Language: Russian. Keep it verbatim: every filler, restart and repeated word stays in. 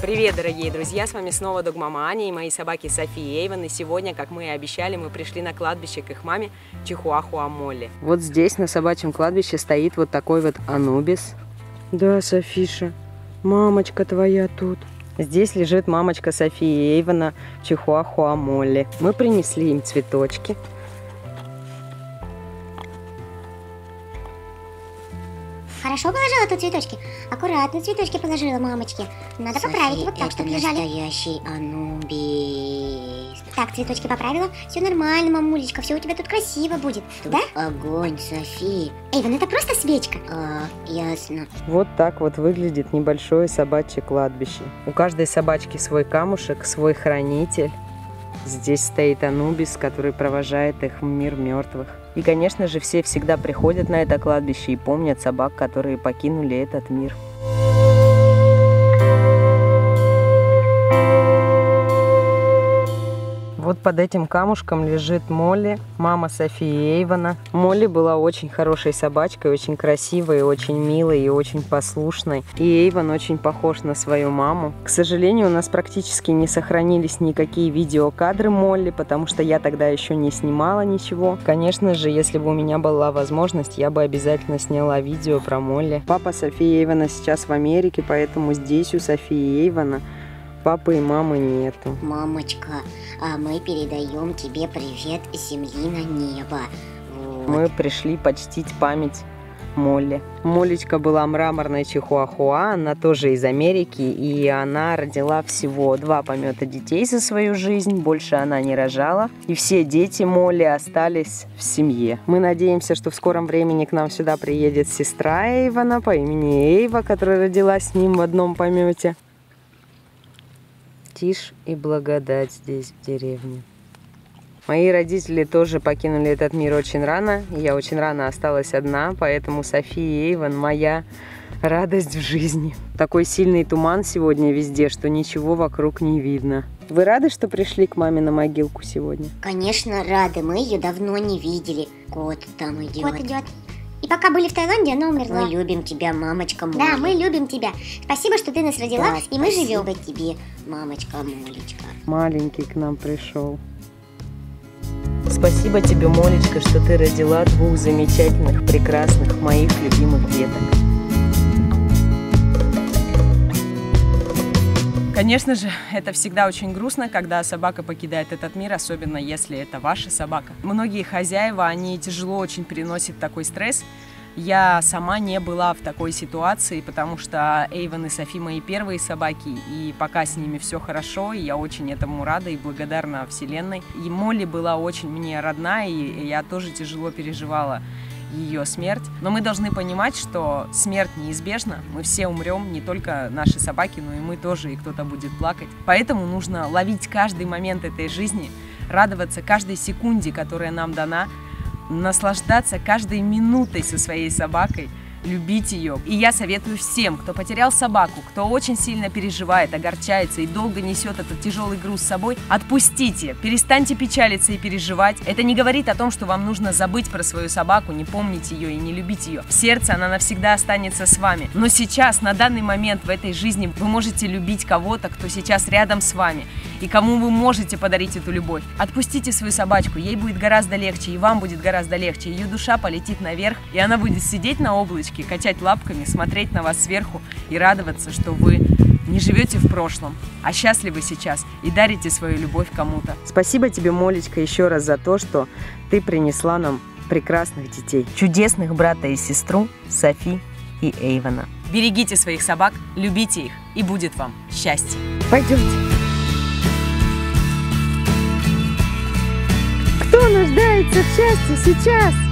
Привет, дорогие друзья! С вами снова Догмама Аня и мои собаки Софи и Эйван. И сегодня, как мы и обещали, мы пришли на кладбище к их маме Чихуахуа Молли. Вот здесь, на собачьем кладбище, стоит вот такой вот Анубис. Да, Софиша, мамочка твоя тут. Здесь лежит мамочка Софи и Эйвана Чихуахуа Молли. Мы принесли им цветочки. Хорошо положила тут цветочки? Аккуратно цветочки положила мамочки. Надо Софи, поправить вот так, чтобы лежали. Настоящий Анубис. Так, цветочки поправила. Все нормально, мамулечка, все у тебя тут красиво будет. Тут да? Огонь, Софи. Эйван, это просто свечка. А, ясно. Вот так вот выглядит небольшое собачье кладбище. У каждой собачки свой камушек, свой хранитель. Здесь стоит Анубис, который провожает их в мир мертвых. И, конечно же, все всегда приходят на это кладбище и помнят собак, которые покинули этот мир. Вот под этим камушком лежит Молли, мама Софи и Эйвана. Молли была очень хорошей собачкой, очень красивой, очень милой и очень послушной. И Эйван очень похож на свою маму. К сожалению, у нас практически не сохранились никакие видеокадры Молли, потому что я тогда еще не снимала ничего. Конечно же, если бы у меня была возможность, я бы обязательно сняла видео про Молли. Папа Софи и Эйвана сейчас в Америке, поэтому здесь у Софи и Эйвана папы и мамы нету. Мамочка, а мы передаем тебе привет с земли на небо. Вот. Мы пришли почтить память Молли. Молечка была мраморной чихуахуа, она тоже из Америки, и она родила всего два помета детей за свою жизнь, больше она не рожала, и все дети Молли остались в семье. Мы надеемся, что в скором времени к нам сюда приедет сестра Эйвана по имени Эйва, которая родилась с ним в одном помете. Тишь и благодать здесь, в деревне. Мои родители тоже покинули этот мир очень рано. Я очень рано осталась одна, поэтому Софи и Эйван моя радость в жизни. Такой сильный туман сегодня везде, что ничего вокруг не видно. Вы рады, что пришли к маме на могилку сегодня? Конечно, рады. Мы ее давно не видели. Кот там идет. Кот идет. И пока были в Таиланде, она умерла. Мы любим тебя, мамочка Молли. Да, мы любим тебя. Спасибо, что ты нас родила, да, и мы живем. Спасибо тебе, мамочка Молечка. Маленький к нам пришел. Спасибо тебе, Молечка, что ты родила двух замечательных, прекрасных, моих любимых деток. Конечно же, это всегда очень грустно, когда собака покидает этот мир, особенно если это ваша собака. Многие хозяева, они тяжело очень переносят такой стресс. Я сама не была в такой ситуации, потому что Эйван и Софи мои первые собаки, и пока с ними все хорошо, и я очень этому рада и благодарна Вселенной. И Молли была очень мне родная, и я тоже тяжело переживала ее смерть. Но мы должны понимать, что смерть неизбежна. Мы все умрем, не только наши собаки, но и мы тоже, и кто-то будет плакать. Поэтому нужно ловить каждый момент этой жизни, радоваться каждой секунде, которая нам дана, наслаждаться каждой минутой со своей собакой, любить ее. И я советую всем, кто потерял собаку, кто очень сильно переживает, огорчается и долго несет этот тяжелый груз с собой, отпустите, перестаньте печалиться и переживать. Это не говорит о том, что вам нужно забыть про свою собаку, не помнить ее и не любить ее. В сердце она навсегда останется с вами. Но сейчас, на данный момент в этой жизни вы можете любить кого-то, кто сейчас рядом с вами и кому вы можете подарить эту любовь. Отпустите свою собачку, ей будет гораздо легче, и вам будет гораздо легче. Ее душа полетит наверх, и она будет сидеть на облачке, качать лапками, смотреть на вас сверху и радоваться, что вы не живете в прошлом, а счастливы сейчас и дарите свою любовь кому-то. Спасибо тебе, Молечка, еще раз за то, что ты принесла нам прекрасных детей, чудесных брата и сестру Софи и Эйвана. Берегите своих собак, любите их, и будет вам счастье. Пойдемте. Кто нуждается в счастье сейчас?